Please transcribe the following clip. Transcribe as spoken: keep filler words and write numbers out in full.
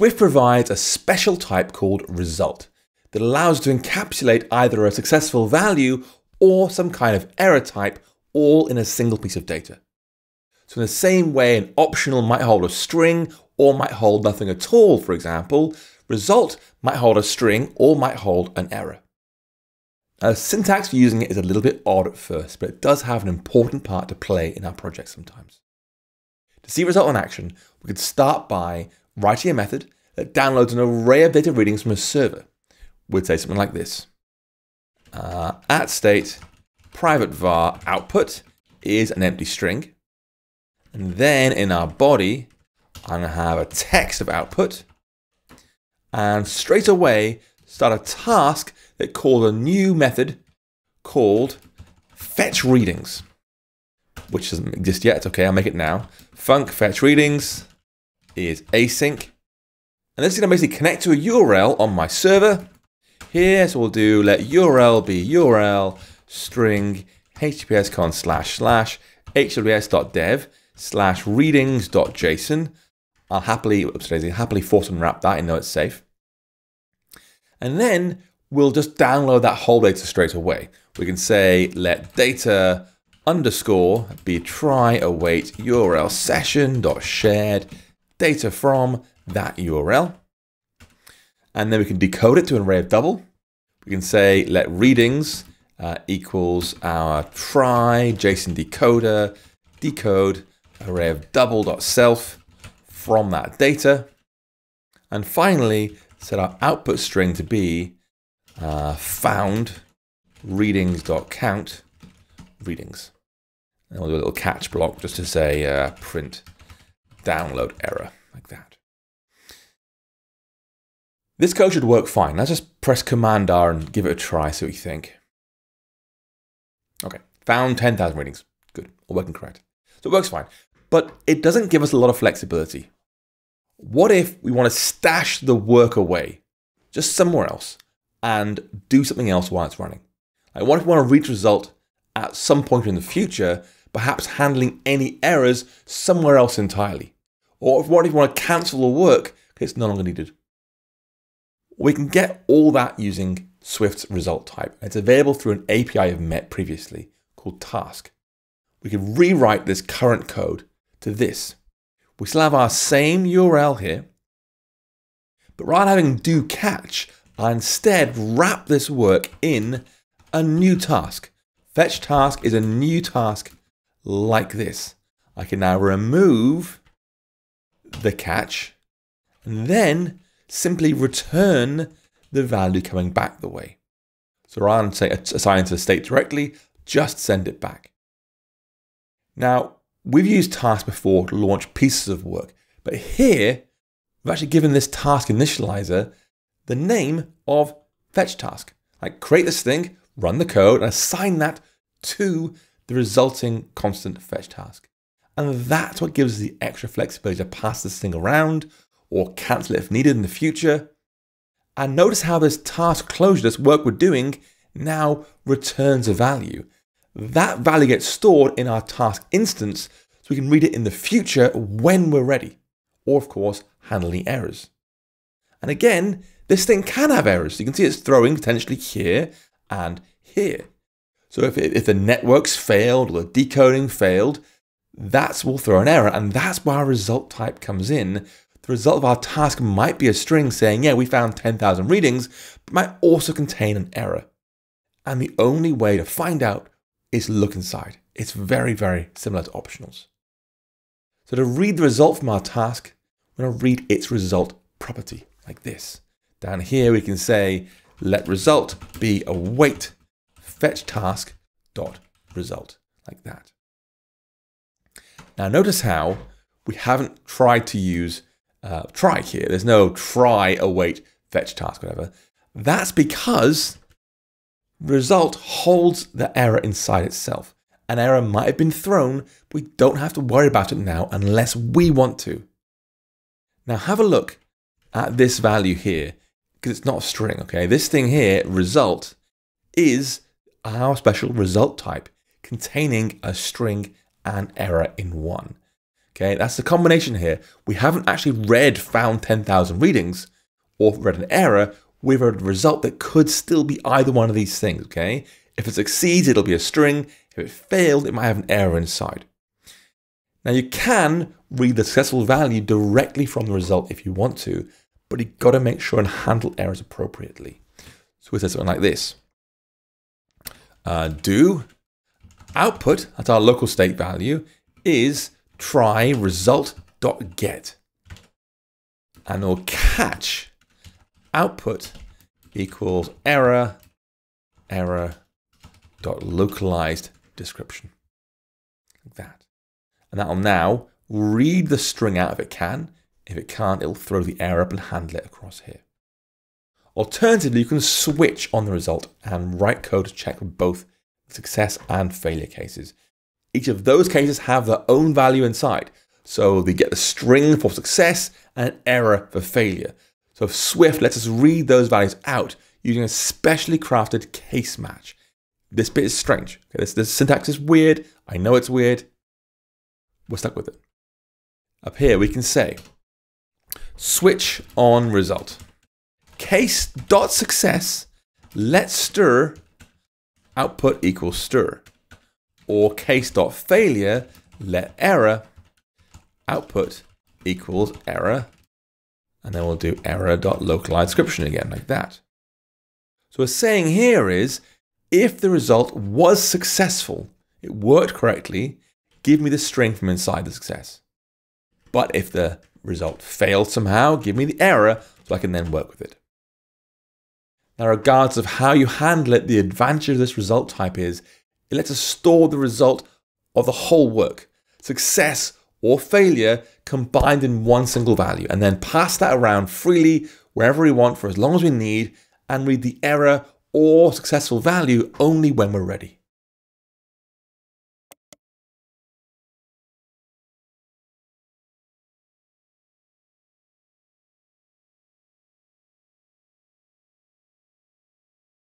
Swift provides a special type called result that allows you to encapsulate either a successful value or some kind of error type all in a single piece of data. So in the same way an optional might hold a string or might hold nothing at all, for example, result might hold a string or might hold an error. Now, the syntax for using it is a little bit odd at first, but it does have an important part to play in our project sometimes. To see result in action, we could start by writing a method that downloads an array of data readings from a server. We'd say something like this. Uh, at state private var output is an empty string. And then in our body, I'm going to have a text of output. And straight away, start a task that calls a new method called fetch readings, which doesn't exist yet. Okay, I'll make it now. Func fetch readings is async. And this is going to basically connect to a U R L on my server. Here, so we'll do let U R L be U R L string https con slash slash hws.dev slash readings.json. I'll happily, oops, happily force unwrap that. I know it's safe. And then we'll just download that whole data straight away. We can say let data underscore be try await U R L session dot shared data from that U R L. And then we can decode it to an array of double. We can say let readings uh, equals our try JSON decoder decode array of double dot self from that data. And finally, set our output string to be uh, found readings dot count readings. And we'll do a little catch block just to say uh, print download error like that. This code should work fine. Let's just press Command R and give it a try, see what you think. Okay, found ten thousand readings. Good, all working correct. So it works fine, but it doesn't give us a lot of flexibility. What if we want to stash the work away, just somewhere else, and do something else while it's running? Like what if we want to reach result at some point in the future, perhaps handling any errors somewhere else entirely? Or what if we want to cancel the work because it's no longer needed? We can get all that using Swift's result type. It's available through an A P I I've met previously called Task. We can rewrite this current code to this. We still have our same U R L here, but rather than having do catch, I instead wrap this work in a new task. Fetch task is a new task like this. I can now remove the catch and then simply return the value coming back the way. So rather than say assign to the state directly, just send it back. Now, we've used tasks before to launch pieces of work, but here we've actually given this task initializer the name of fetch task. Like create this thing, run the code, and assign that to the resulting constant fetch task. And that's what gives us the extra flexibility to pass this thing around or cancel it if needed in the future. And notice how this task closure, this work we're doing, now returns a value. That value gets stored in our task instance so we can read it in the future when we're ready, or of course, handling errors. And again, this thing can have errors. You can see it's throwing potentially here and here. So if, it, if the network's failed or the decoding failed, that will throw an error. And that's where our result type comes in. The result of our task might be a string saying, yeah, we found ten thousand readings, but might also contain an error. And the only way to find out is look inside. It's very, very similar to optionals. So to read the result from our task, we're going to read its result property like this. Down here, we can say, let result be await fetch task dot result like that. Now notice how we haven't tried to use uh, try here. There's no try await fetch task, whatever. That's because result holds the error inside itself. An error might have been thrown, but we don't have to worry about it now unless we want to. Now have a look at this value here, because it's not a string, okay? This thing here, result, is our special result type containing a string and error in one. Okay, that's the combination here. We haven't actually read found ten thousand readings or read an error. We've read a result that could still be either one of these things, okay? If it succeeds, it'll be a string. If it failed, it might have an error inside. Now you can read the successful value directly from the result if you want to, but you've got to make sure and handle errors appropriately. So we say something like this. Uh, do output, that's our local state value, is try result.get. And we'll catch output equals error, error dot localized description. Like that. And that'll now read the string out if it can. If it can't, it'll throw the error up and handle it across here. Alternatively, you can switch on the result and write code to check for both success and failure cases. Each of those cases have their own value inside. So they get the string for success and an error for failure. So if Swift lets us read those values out using a specially crafted case match. This bit is strange. Okay, this, this syntax is weird. I know it's weird. We're stuck with it. Up here, we can say, switch on result. Case.success, let stir, output equals stir. Or case.failure, let error, output equals error. And then we'll do error.localized description again, like that. So what we're saying here is, if the result was successful, it worked correctly, give me the string from inside the success. But if the result failed somehow, give me the error so I can then work with it. Now, regardless of how you handle it, the advantage of this result type is it lets us store the result of the whole work, success or failure combined in one single value, and then pass that around freely wherever we want for as long as we need, and read the error or successful value only when we're ready.